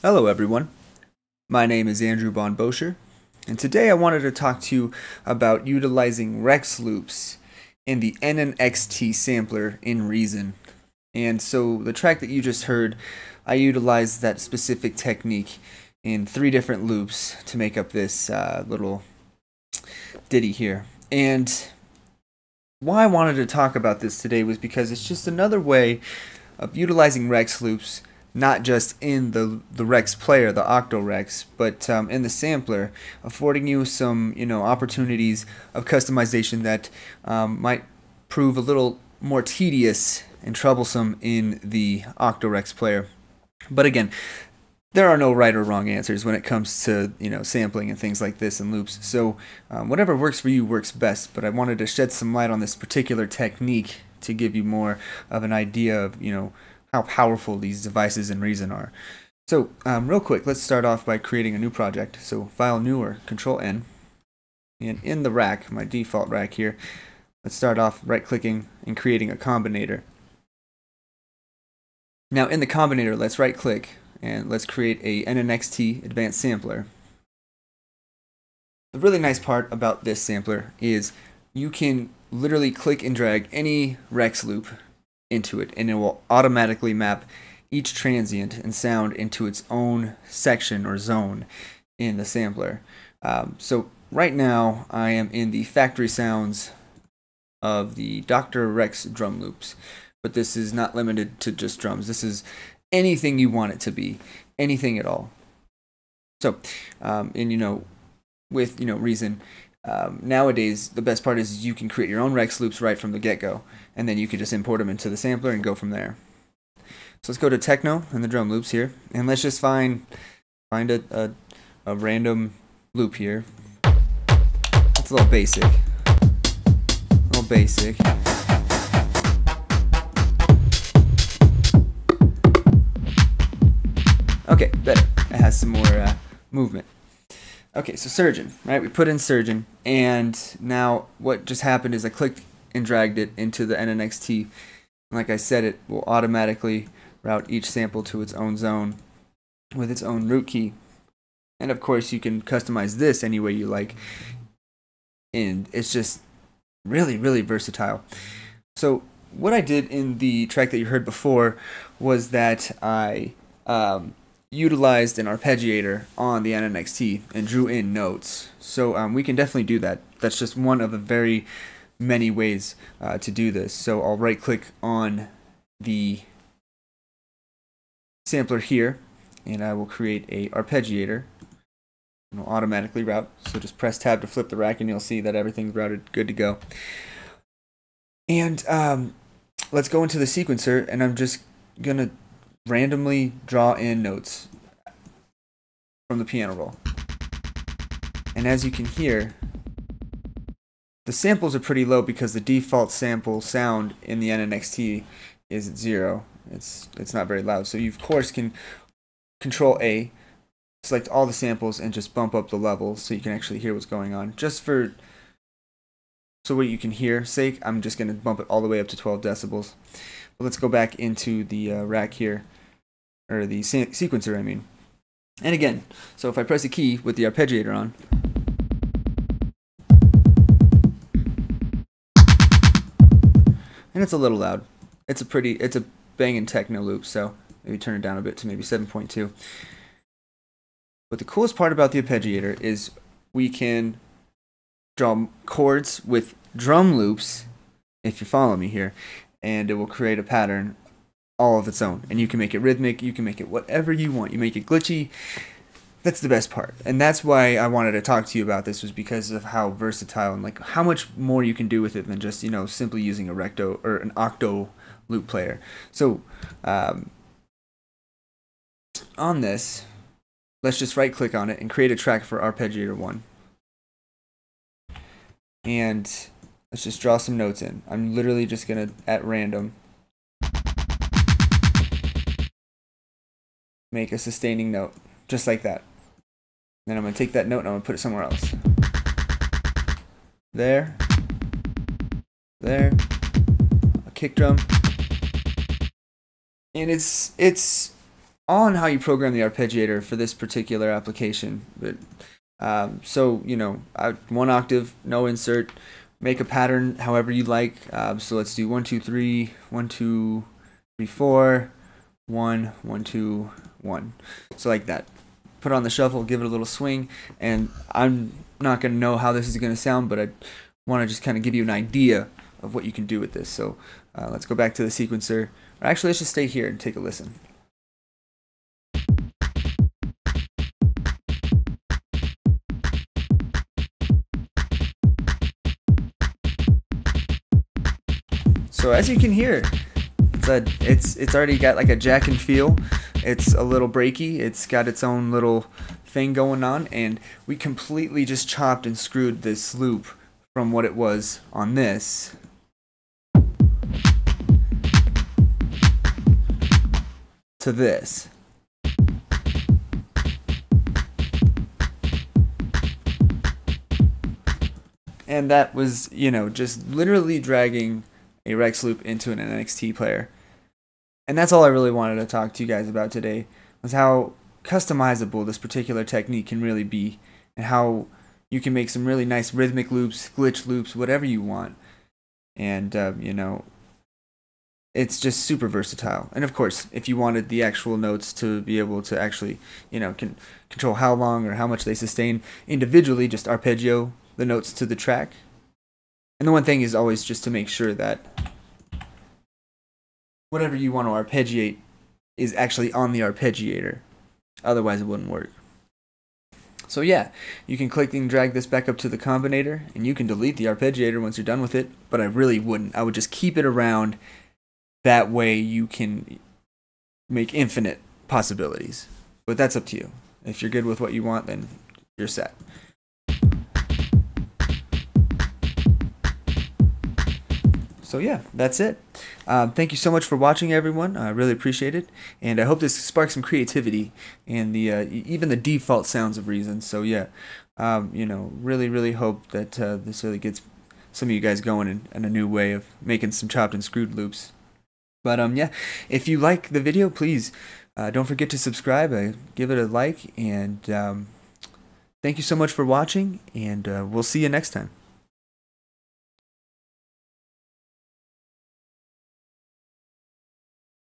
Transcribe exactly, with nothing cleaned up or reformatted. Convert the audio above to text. Hello everyone, my name is Andrew Bon Bosher, and today I wanted to talk to you about utilizing Rex loops in the N and X T sampler in Reason. And so the track that you just heard, I utilized that specific technique in three different loops to make up this uh, little ditty here. And why I wanted to talk about this today was because it's just another way of utilizing Rex loops, not just in the the Rex player, the OctoRex, but um, in the sampler, affording you some you know opportunities of customization that um, might prove a little more tedious and troublesome in the OctoRex player. But again, there are no right or wrong answers when it comes to you know sampling and things like this and loops. So um, whatever works for you works best. But I wanted to shed some light on this particular technique to give you more of an idea of you know. how powerful these devices in Reason are. So um, real quick, let's start off by creating a new project. So file new or control N, and in the rack, my default rack here, let's start off right clicking and creating a Combinator. Now in the Combinator, let's right click and let's create a N N X T advanced sampler. The really nice part about this sampler is you can literally click and drag any Rex loop into it, and it will automatically map each transient and sound into its own section or zone in the sampler. Um, so right now I am in the factory sounds of the Doctor Rex drum loops, but this is not limited to just drums. This is anything you want it to be, anything at all. So, um, and you know, with you know Reason, Um, nowadays, the best part is you can create your own Rex loops right from the get-go, and then you can just import them into the sampler and go from there. So let's go to Techno and the drum loops here, and let's just find find a, a, a random loop here. It's a little basic, a little basic. Okay, better. It has some more uh, movement. Okay, so Surgeon, right? We put in Surgeon, and now what just happened is I clicked and dragged it into the N N X T. Like I said, it will automatically route each sample to its own zone with its own rootkey. And of course, you can customize this any way you like. And it's just really, really versatile. So what I did in the track that you heard before was that I... Um, utilized an arpeggiator on the N N X T and drew in notes. So um, we can definitely do that. That's just one of the very many ways uh, to do this. So I'll right click on the sampler here, and I will create a arpeggiator. It'll automatically route. So just press tab to flip the rack, and you'll see that everything's routed, good to go. And um, let's go into the sequencer, and I'm just gonna randomly draw in notes from the piano roll. And as you can hear, the samples are pretty low because the default sample sound in the N N X T is at zero. It's, it's not very loud. So you, of course, can control A, select all the samples, and just bump up the level so you can actually hear what's going on. Just for so what you can hear sake, I'm just going to bump it all the way up to twelve decibels. But let's go back into the uh, rack here, or the se sequencer, I mean. And again, so if I press a key with the arpeggiator on, and it's a little loud. It's a pretty, it's a banging techno loop, so maybe turn it down a bit to maybe seven point two. But the coolest part about the arpeggiator is we can draw chords with drum loops, if you follow me here, and it will create a pattern all of its own. And you can make it rhythmic, you can make it whatever you want, you make it glitchy. That's the best part. And that's why I wanted to talk to you about this, was because of how versatile and like how much more you can do with it than just, you know, simply using a recto or an octo loop player. So um, on this, let's just right click on it and create a track for Arpeggiator one. And let's just draw some notes in. I'm literally just gonna, at random, make a sustaining note, just like that. Then I'm gonna take that note and I'm gonna put it somewhere else. There, there, a kick drum. And it's, it's on how you program the arpeggiator for this particular application. But um, so, you know, I, one octave, no insert, make a pattern however you like. Uh, so let's do one, two, three, one, two, three, four, one, one, two, one. So like that. Put on the shuffle, give it a little swing, and I'm not going to know how this is going to sound, but I want to just kind of give you an idea of what you can do with this. So uh, let's go back to the sequencer. Or actually, let's just stay here and take a listen. So as you can hear, it's a, it's it's already got like a jack and feel. It's a little breaky. It's got its own little thing going on, and we completely just chopped and screwed this loop from what it was on this. To this. And that was, you know, just literally dragging a Rex loop into an N X T player. And that's all I really wanted to talk to you guys about today, was how customizable this particular technique can really be, and how you can make some really nice rhythmic loops, glitch loops, whatever you want. And, uh, you know, it's just super versatile. And of course, if you wanted the actual notes to be able to actually, you know, can control how long or how much they sustain individually, just arpeggio the notes to the track. And the one thing is always just to make sure that whatever you want to arpeggiate is actually on the arpeggiator. Otherwise it wouldn't work. So yeah, you can click and drag this back up to the Combinator, and you can delete the arpeggiator once you're done with it, but I really wouldn't. I would just keep it around. That way you can make infinite possibilities. But that's up to you. If you're good with what you want, then you're set. So yeah, that's it. Um, thank you so much for watching, everyone. I really appreciate it, and I hope this sparks some creativity and the uh, even the default sounds of Reason. So yeah, um, you know, really, really hope that uh, this really gets some of you guys going in, in a new way of making some chopped and screwed loops. But um, yeah, if you like the video, please uh, don't forget to subscribe. Uh, give it a like, and um, thank you so much for watching, and uh, we'll see you next time.